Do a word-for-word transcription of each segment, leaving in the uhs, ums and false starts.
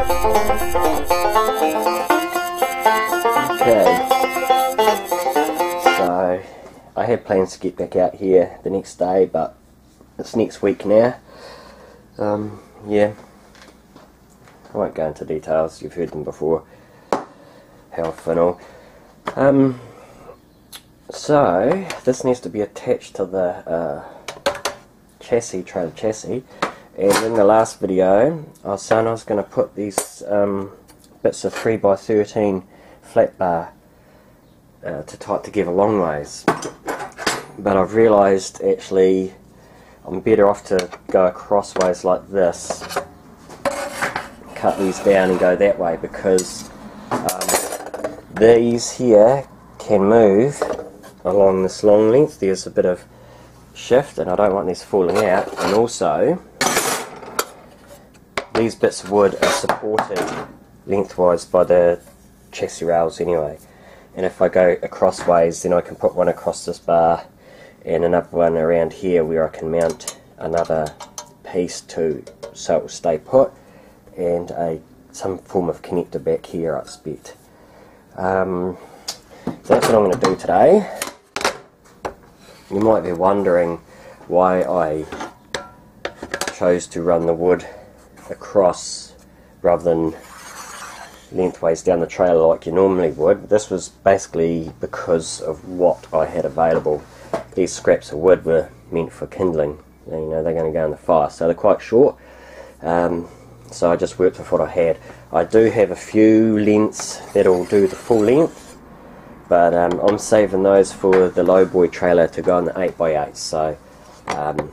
Okay, so I had plans to get back out here the next day, but it's next week now. Um, yeah, I won't go into details, you've heard them before, health and all. Um, so this needs to be attached to the uh, chassis, trailer chassis. And in the last video, I was saying I was going to put these um, bits of three by thirteen flat bar uh, to tight together long ways. But I've realised actually I'm better off to go crossways like this, cut these down and go that way, because um, these here can move along this long length. There's a bit of shift and I don't want these falling out, and also these bits of wood are supported lengthwise by the chassis rails anyway, and if I go across ways then I can put one across this bar and another one around here where I can mount another piece to, so it will stay put, and a some form of connector back here I expect. Um, so that's what I'm going to do today. You might be wondering why I chose to run the wood across rather than lengthways down the trailer like you normally would. This was basically because of what I had available. These scraps of wood were meant for kindling. You know, they're going to go in the fire, so they're quite short. Um, so I just worked with what I had. I do have a few lengths that'll do the full length, but um, I'm saving those for the lowboy trailer to go on the eight by eight. So um,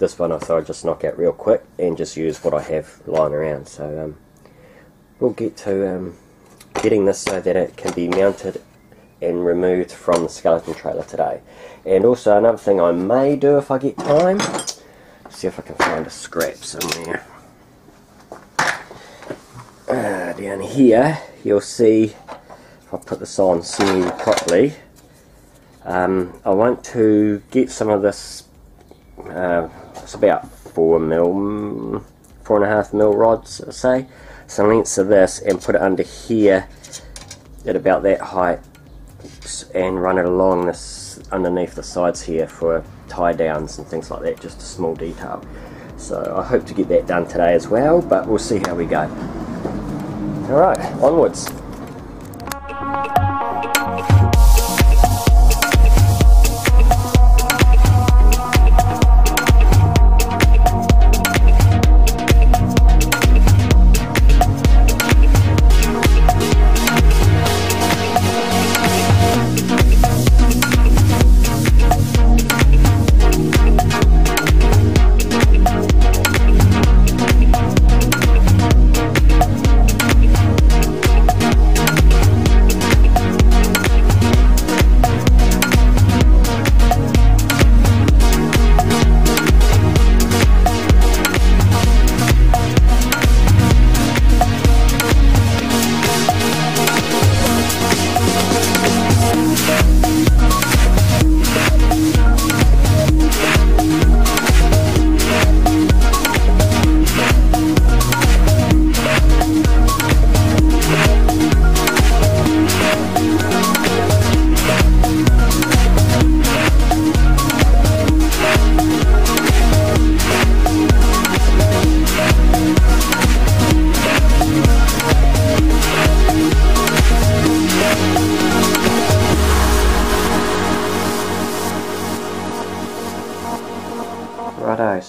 this one I thought I'd just knock out real quick and just use what I have lying around. So um, we'll get to um, getting this so that it can be mounted and removed from the skeleton trailer today. And also another thing I may do if I get time, see if I can find a scrap somewhere. Uh, down here you'll see, if I put this on semi properly, um, I want to get some of this. Uh, it's about four mil, four and a half mil rods, I say. Some lengths of this, and put it under here at about that height, and run it along this underneath the sides here for tie downs and things like that. Just a small detail. So I hope to get that done today as well, but we'll see how we go. All right, onwards.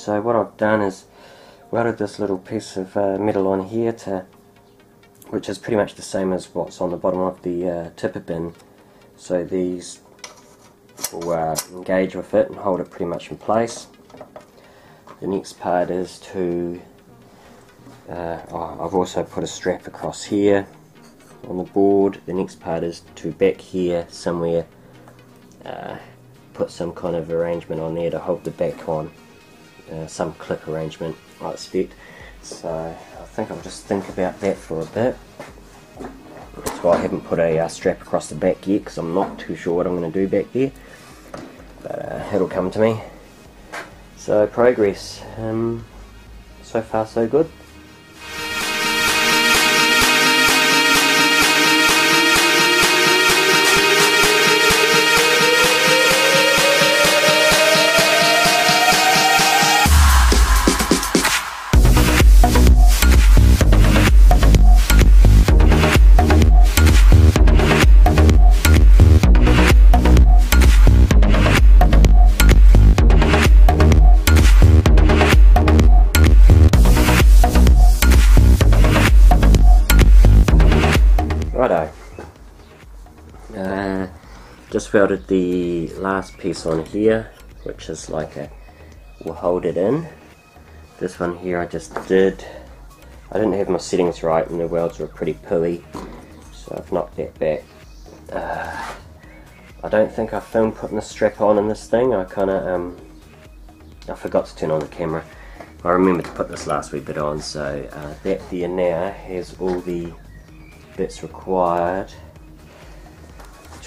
So what I've done is welded this little piece of uh, metal on here, to, which is pretty much the same as what's on the bottom of the uh, tipper bin. So these will uh, engage with it and hold it pretty much in place. The next part is to, uh, oh, I've also put a strap across here on the board. The next part is to back here somewhere, uh, put some kind of arrangement on there to hold the back on. Uh, some clip arrangement, I expect. So I think I'll just think about that for a bit. That's why I haven't put a uh, strap across the back yet, because I'm not too sure what I'm going to do back there. But uh, it'll come to me. So progress. Um, so far so good. just welded the last piece on here, which is like a, will hold it in. This one here I just did, I didn't have my settings right and the welds were pretty pilly, so I've knocked that back. Uh, I don't think I filmed putting the strap on in this thing. I kind of, um, I forgot to turn on the camera. I remembered to put this last wee bit on, so uh, that there now has all the bits required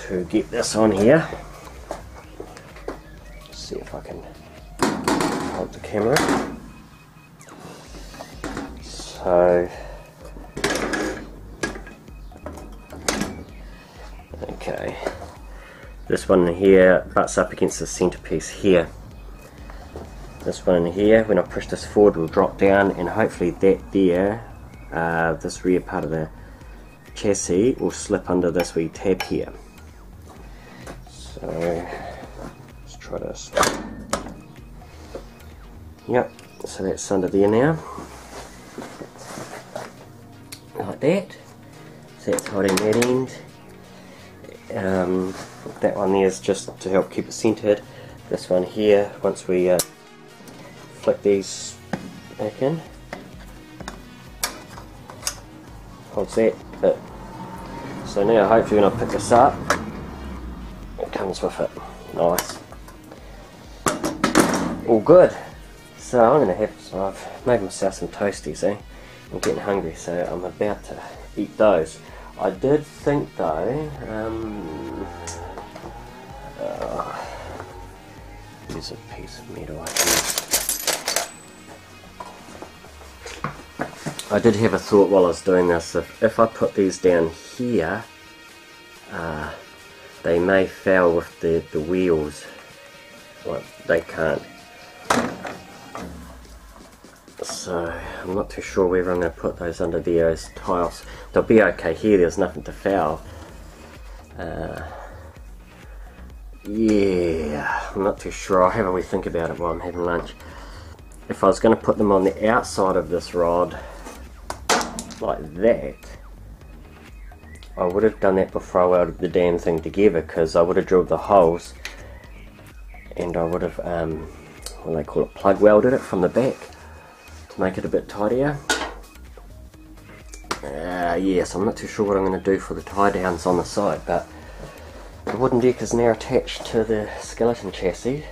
to get this on here. Let's see if I can hold the camera. So, okay, this one here butts up against the centerpiece here. This one in here, when I push this forward, will drop down, and hopefully that there, uh, this rear part of the chassis will slip under this wee tab here. So let's try this. Yep, so that's under there now, like that. So that's holding that end. Um, that one there is just to help keep it centered. This one here, once we uh, flick these back in, holds that bit. So now hopefully when I pick this up, it comes with it. Nice. All good. So I'm gonna have, so I've made myself some toasties, eh? I'm getting hungry, so I'm about to eat those. I did think though, um, uh, there's a piece of metal I think. I did have a thought while I was doing this, if, if I put these down here, uh, they may fail with the, the wheels. Well, they can't. So I'm not too sure whether I'm going to put those under there as tiles. They'll be okay here, there's nothing to foul. Uh, yeah, I'm not too sure. I'll have a wee think about it while I'm having lunch. If I was going to put them on the outside of this rod, like that, I would have done that before I welded the damn thing together, because I would have drilled the holes and I would have, um, what do they call it, plug welded it from the back to make it a bit tidier. Uh, yes, I'm not too sure what I'm going to do for the tie downs on the side, but the wooden deck is now attached to the skeleton chassis.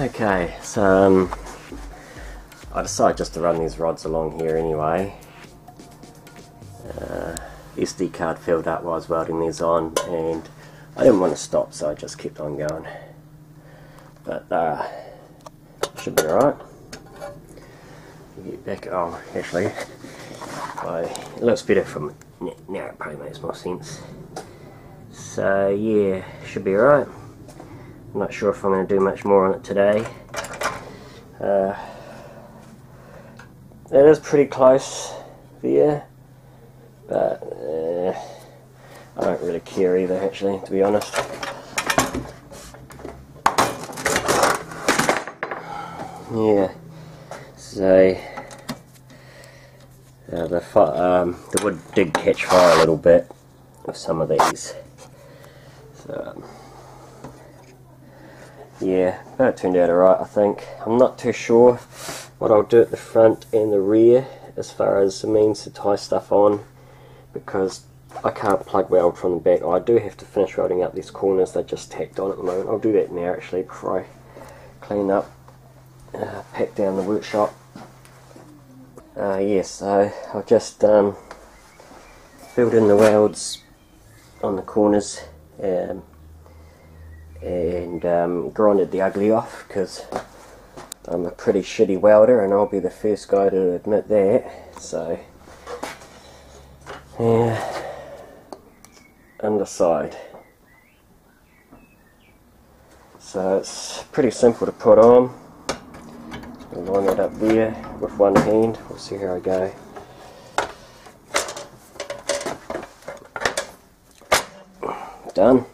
Okay, so um, I decided just to run these rods along here anyway. Uh, S D card filled up while I was welding these on, and I didn't want to stop, so I just kept on going. But uh, should be alright. Get back. Oh, actually, I, it looks better from now. It probably makes more sense. So yeah, should be alright. I'm not sure if I'm going to do much more on it today. Uh, it is pretty close there, but uh, I don't really care either, actually, to be honest. Yeah, so uh, the, um, the wood did catch fire a little bit with some of these. So, yeah, that turned out alright, I think. I'm not too sure what I'll do at the front and the rear as far as the means to tie stuff on, because I can't plug weld from the back. I do have to finish welding up these corners, they're just tacked on at the moment. I'll do that now actually before I clean up, uh, pack down the workshop. Uh, yeah, so I'll just um, filled in the welds on the corners um, and um, grinded the ugly off, because I'm a pretty shitty welder and I'll be the first guy to admit that. So yeah, underside. So it's pretty simple to put on. I'll line it up there with one hand. We'll see how I go. Done.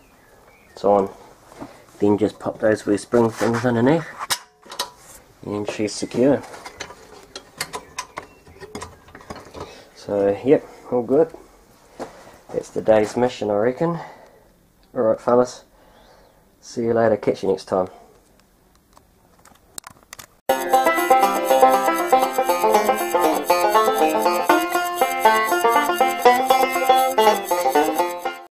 It's on. Then just pop those wee spring things underneath, and she's secure. So yep, all good. That's the day's mission, I reckon. Alright fellas, see you later, catch you next time.